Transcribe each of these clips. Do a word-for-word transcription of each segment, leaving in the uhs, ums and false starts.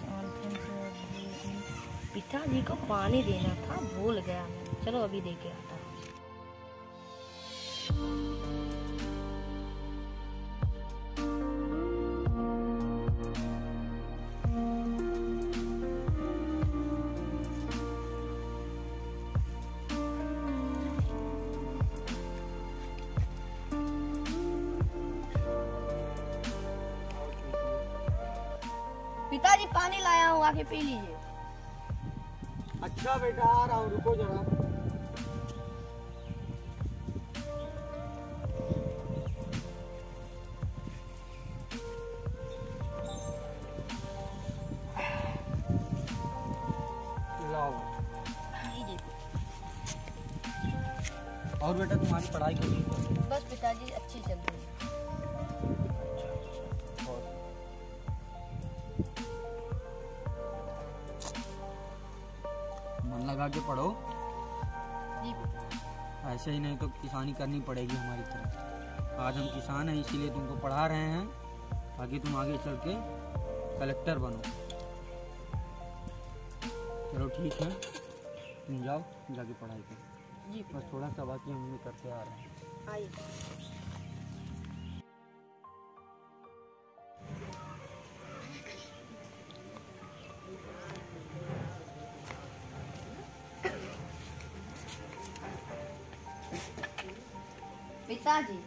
Friends all friends पिताजी को पानी देना था, भूल गया मैं। चलो अभी देके आता हूँ। पिताजी पानी लाया हूँ, आके पी लीजिए। अच्छा बेटा आ रहा हूँ, रुको जरा। और बेटा तुम्हारी पढ़ाई कैसी है? बस पिताजी अच्छी चल रही है। मन लगा के पढ़ो जी, ऐसे ही नहीं तो किसानी करनी पड़ेगी हमारी तरफ। आज हम किसान हैं इसीलिए तुमको पढ़ा रहे हैं, ताकि तुम आगे चल के कलेक्टर बनो। चलो ठीक है, तुम जाओ जाके पढ़ाई करो जी। बस थोड़ा सा बाकी हम करते आ रहे हैं। आइए पिताजी,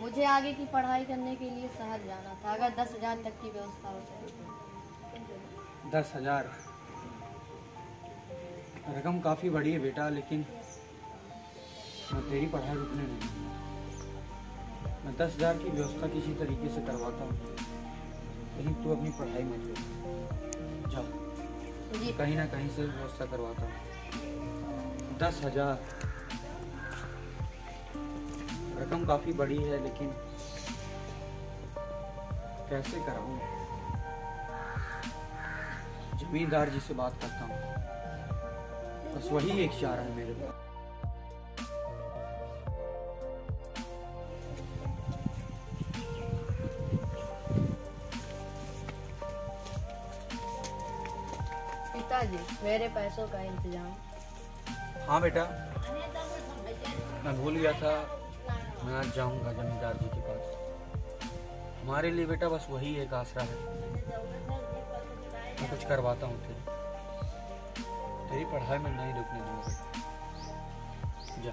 मुझे आगे की पढ़ाई करने के लिए शहर जाना था, अगर दस हजार तक की व्यवस्था हो सके। दस हजार रकम काफी बड़ी है बेटा, लेकिन मैं तेरी पढ़ाई रुकने नहीं। मैं दस हजार की व्यवस्था किसी तरीके से करवाता हूँ, लेकिन तू अपनी पढ़ाई मत कर। जाओ कहीं ना कहीं से व्यवस्था करवाता हूँ। दस हजार रकम काफ़ी बड़ी है, लेकिन कैसे कराऊँ? जमींदार जी से बात करता हूँ, बस वही एक चारा है मेरे पास। पिताजी मेरे पैसों का इंतजाम। हाँ बेटा, मैं भूल गया था, मैं आज जाऊँगा जमींदार जी के पास। हमारे लिए बेटा बस वही एक आसरा है। मैं कुछ करवाता हूँ तेरी तेरी पढ़ाई में नहीं रुकने दूँगा। जा।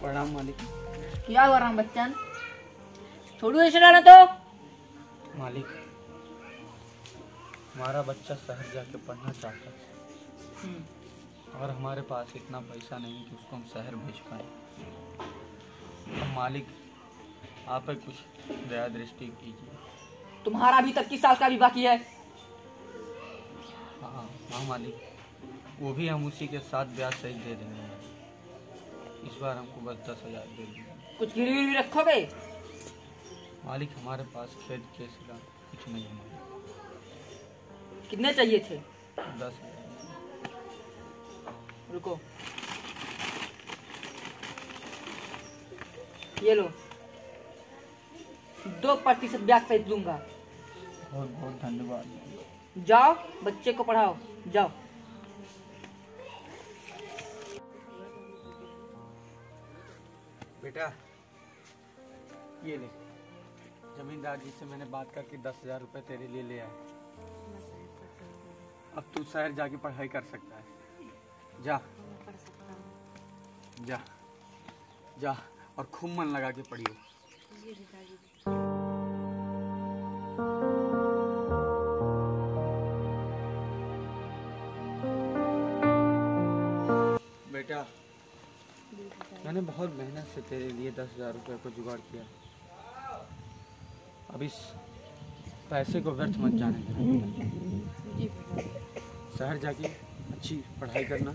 प्रणाम मालिक। क्या हुआ राम बच्चन, छोड़ू ऐसे लाना तो? मालिक हमारा बच्चा शहर जाके पढ़ना चाहता है और हमारे पास इतना पैसा नहीं कि उसको हम शहर भेज पाए। तो मालिक आप कुछ दया दृष्टि कीजिए। तुम्हारा अभी तक किस साल का भी बाकी है? हाँ हाँ मालिक, वो भी हम उसी के साथ ब्याज सही दे देंगे। इस बार हमको बस दस हजार दे देंगे। कुछ गिरवी भी रखोगे? मालिक हमारे पास खेत के सिवा कुछ नहीं है। कितने चाहिए थे? दस। रुको ये लो, दो प्रतिशत ब्याज सहित दूंगा। बहुत बहुत धन्यवाद। जाओ बच्चे को पढ़ाओ, जाओ। बेटा ये ले, जमींदार जी से मैंने बात करके दस हजार रुपये तेरे लिए ले आया। अब तू शहर जाके पढ़ाई कर सकता है। जा जा जा और खूब मन लगा के पढ़ियो। बेटा मैंने बहुत मेहनत से तेरे लिए दस हजार रुपये को जुगाड़ किया। अब इस पैसे को व्यर्थ मत जाने देना। शहर जाके अच्छी पढ़ाई करना,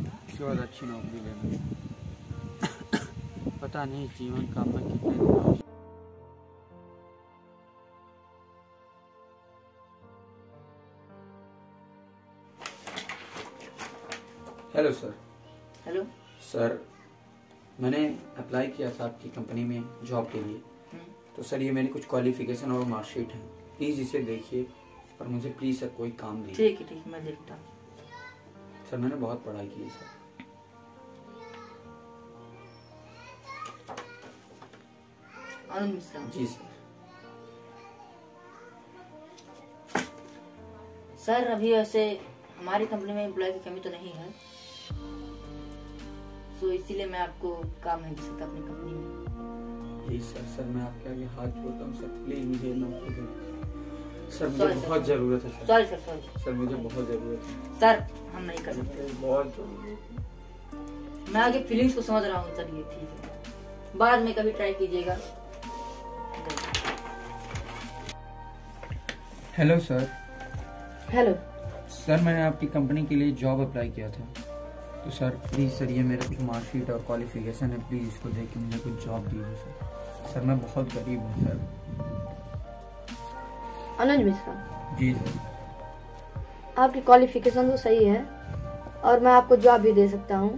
उसके बाद अच्छी नौकरी लेना। पता नहीं जीवन का मैं कितने हेलो सर। हेलो सर, मैंने अप्लाई किया था आपकी कंपनी में जॉब के लिए, तो सर ये मेरी कुछ क्वालिफिकेशन और मार्कशीट है, प्लीज़ इसे देखिए और मुझे प्लीज़ सर कोई काम नहीं। ठीक है, ठीक है, मैं देखता हूँ। सर मैंने बहुत पढ़ाई की है sir. Anuj Mishra ji sir. Sir अभी वैसे हमारी कंपनी में एम्प्लॉय की कमी तो नहीं है, तो इसीलिए मैं आपको काम नहीं दे सकता अपनी कंपनी में। जी सर, सर मैं आपके आगे हाथ जोड़ता हूँ सर, प्लीज मुझे नौकरी दें सर, मुझे बहुत जरूरत है sir. Sorry sir, sorry sir, मुझे बहुत जरूरत है सर, हम नहीं कर सकते, बहुत जरूरत। मैं आगे फीलिंग्स को समझ रहा हूँ सर, ये ठीक है, बाद में कभी ट्राई कीजिएगा। Hello sir. हेलो सर, मैंने आपकी कंपनी के लिए जॉब अप्लाई किया था, तो सर प्लीज़ सर ये मेरा कुछ मार्कशीट और क्वालिफिकेशन है, प्लीज़ इसको देख के मुझे कुछ जॉब दीजिए सर। सर मैं बहुत गरीब हूँ सर। अनुज मिश्रा जी सर, आपकी क्वालिफिकेशन तो सही है और मैं आपको जॉब भी दे सकता हूँ।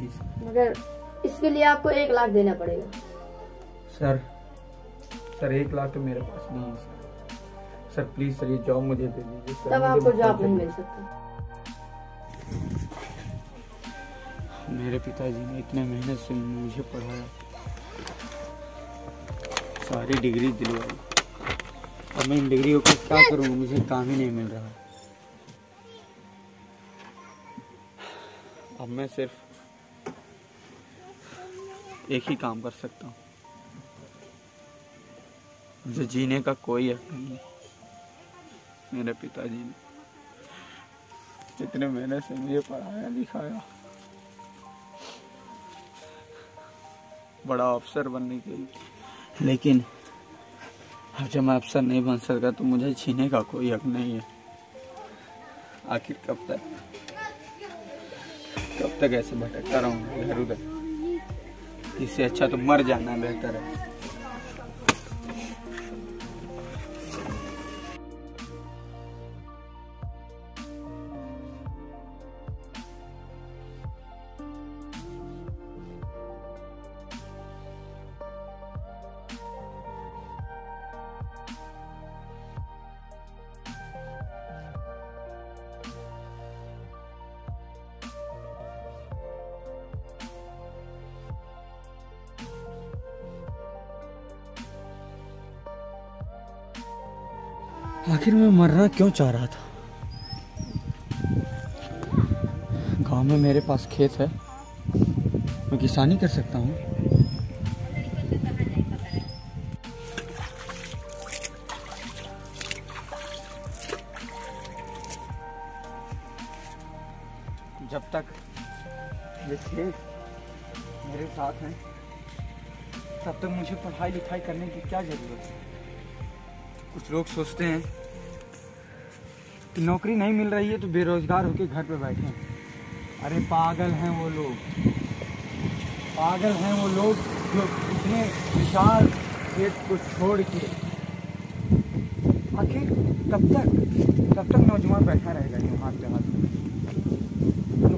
जी सर, मगर इसके लिए आपको एक लाख देना पड़ेगा। सर सर एक लाख तो मेरे पास नहीं है सर। सर प्लीज़ सर ये जॉब मुझे दे दीजिए। तब आपको जॉब नहीं मिल सकती। मेरे पिताजी ने इतने मेहनत से मुझे पढ़ाया, सारी डिग्री दिलवाई, अब मैं इन डिग्रियों को क्या करूँ, मुझे काम ही नहीं मिल रहा। अब मैं सिर्फ एक ही काम कर सकता हूँ, मुझे जीने का कोई हक नहीं। मेरे पिताजी ने इतने मेहनत से मुझे पढ़ाया लिखाया, बड़ा अफसर बनने के लिए, लेकिन अब जब मैं अफसर नहीं बन सका तो मुझे छीने का कोई हक नहीं है। आखिर कब तक कब तक ऐसे भटकता रहूँगा इधर उधर, इससे अच्छा तो मर जाना बेहतर है। आखिर मैं मरना क्यों चाह रहा था? गांव में मेरे पास खेत है, मैं किसानी कर सकता हूँ। जब तक ये खेत मेरे साथ हैं, तब तक मुझे पढ़ाई लिखाई करने की क्या जरूरत है? कुछ लोग सोचते हैं कि नौकरी नहीं मिल रही है तो बेरोजगार होकर घर पे बैठे हैं। अरे पागल हैं वो लोग, पागल हैं वो लोग जो इतने विशाल खेत को छोड़ के। आखिर तब तक तब तक नौजवान बैठा रहेगा यूँ हाथ पे हाथ में।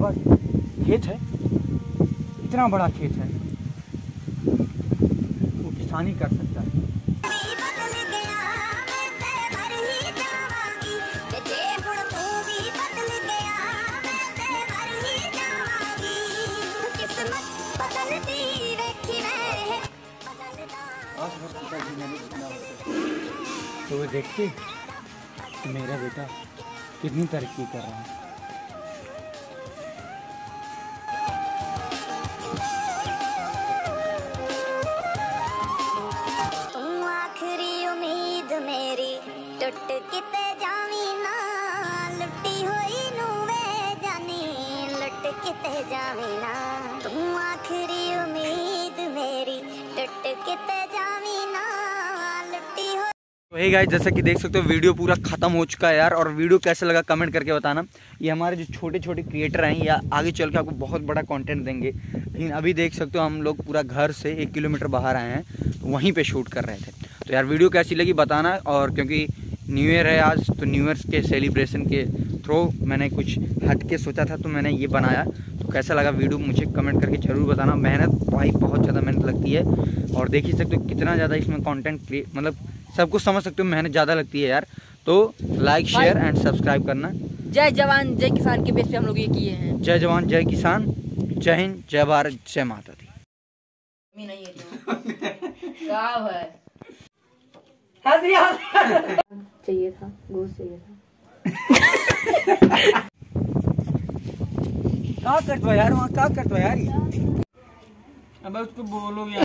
बस खेत है, इतना बड़ा खेत है, वो किसानी कर सकता है। तो वो देखते मेरा बेटा कितनी तरक्की कर रहा है। आखिरी उम्मीद मेरी टुट किते जावी ना, लुटी होई नू वे जानी, लुट किते जावी ना, तू आखिरी उम्मीद मेरी टुट किते जावी ना। तो हे गाइस, जैसा कि देख सकते हो वीडियो पूरा खत्म हो चुका है यार, और वीडियो कैसा लगा कमेंट करके बताना। ये हमारे जो छोटे छोटे क्रिएटर हैं, या आगे चल के आपको बहुत बड़ा कंटेंट देंगे, लेकिन अभी देख सकते हो हम लोग पूरा घर से एक किलोमीटर बाहर आए हैं, तो वहीं पे शूट कर रहे थे। तो यार वीडियो कैसी लगी बताना, और क्योंकि न्यू ईयर है आज, तो न्यू ईयर के सेलिब्रेशन के थ्रू मैंने कुछ हट के सोचा था, तो मैंने ये बनाया। कैसा लगा वीडियो मुझे कमेंट करके ज़रूर बताना। मेहनत भाई बहुत ज़्यादा मेहनत लगती है और देख ही सकते हो कितना ज़्यादा इसमें कंटेंट क्रिएट, मतलब सब कुछ समझ सकते हो, मेहनत ज़्यादा लगती है यार। तो लाइक शेयर एंड सब्सक्राइब करना। जय जवान जय किसान के बेस पे हम लोग ये किए हैं। जय जवान जय किसान, जय हिंद, जय भारत, जय माता दी। चाहिए था गोश्त, चाहिए था। क्या करता यार वहाँ, क्या करता यार, अब उसको बोलो यार।